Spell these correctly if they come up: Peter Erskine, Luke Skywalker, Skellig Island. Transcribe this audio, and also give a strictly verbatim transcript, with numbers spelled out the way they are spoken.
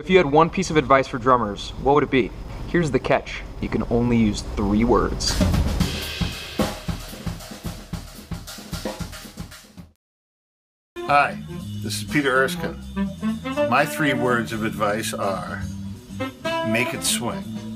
If you had one piece of advice for drummers, what would it be? Here's the catch. You can only use three words. Hi, this is Peter Erskine. My three words of advice are, make it swing.